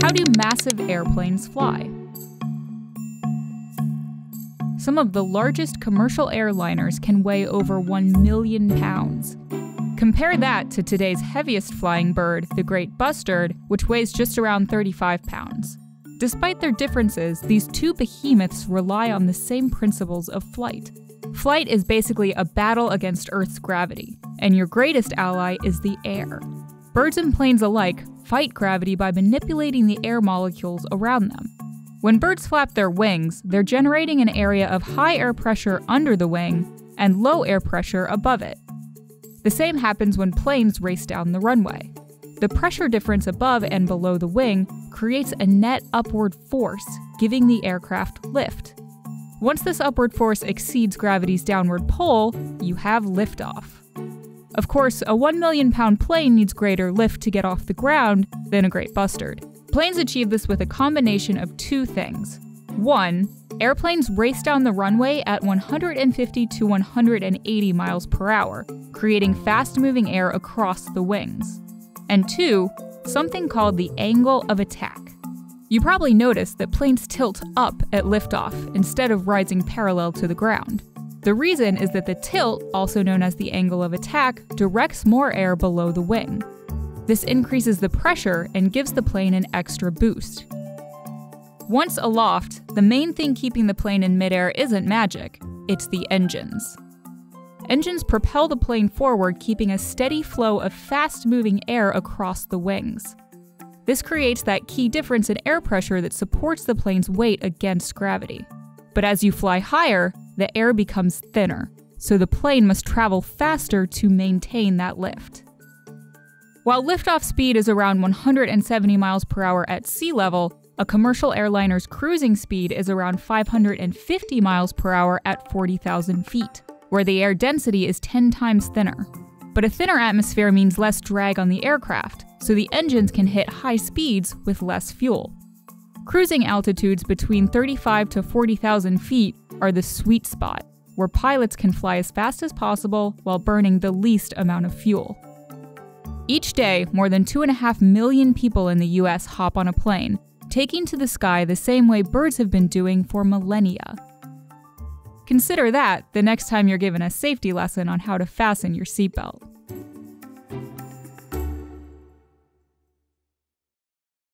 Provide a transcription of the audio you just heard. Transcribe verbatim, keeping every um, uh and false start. How do massive airplanes fly? Some of the largest commercial airliners can weigh over one million pounds. Compare that to today's heaviest flying bird, the great bustard, which weighs just around thirty-five pounds. Despite their differences, these two behemoths rely on the same principles of flight. Flight is basically a battle against Earth's gravity, and your greatest ally is the air. Birds and planes alike fight gravity by manipulating the air molecules around them. When birds flap their wings, they're generating an area of high air pressure under the wing and low air pressure above it. The same happens when planes race down the runway. The pressure difference above and below the wing creates a net upward force, giving the aircraft lift. Once this upward force exceeds gravity's downward pull, you have liftoff. Of course, a one million pound plane needs greater lift to get off the ground than a great bustard. Planes achieve this with a combination of two things. One, airplanes race down the runway at one hundred fifty to one hundred eighty miles per hour, creating fast-moving air across the wings. And two, something called the angle of attack. You probably noticed that planes tilt up at liftoff instead of rising parallel to the ground. The reason is that the tilt, also known as the angle of attack, directs more air below the wing. This increases the pressure and gives the plane an extra boost. Once aloft, the main thing keeping the plane in midair isn't magic, it's the engines. Engines propel the plane forward, keeping a steady flow of fast-moving air across the wings. This creates that key difference in air pressure that supports the plane's weight against gravity. But as you fly higher, the air becomes thinner, so the plane must travel faster to maintain that lift. While liftoff speed is around one hundred seventy miles per hour at sea level, a commercial airliner's cruising speed is around five hundred fifty miles per hour at forty thousand feet, where the air density is ten times thinner. But a thinner atmosphere means less drag on the aircraft, so the engines can hit high speeds with less fuel. Cruising altitudes between thirty-five to forty thousand feet are the sweet spot, where pilots can fly as fast as possible while burning the least amount of fuel. Each day, more than two and a half million people in the U S hop on a plane, taking to the sky the same way birds have been doing for millennia. Consider that the next time you're given a safety lesson on how to fasten your seatbelt.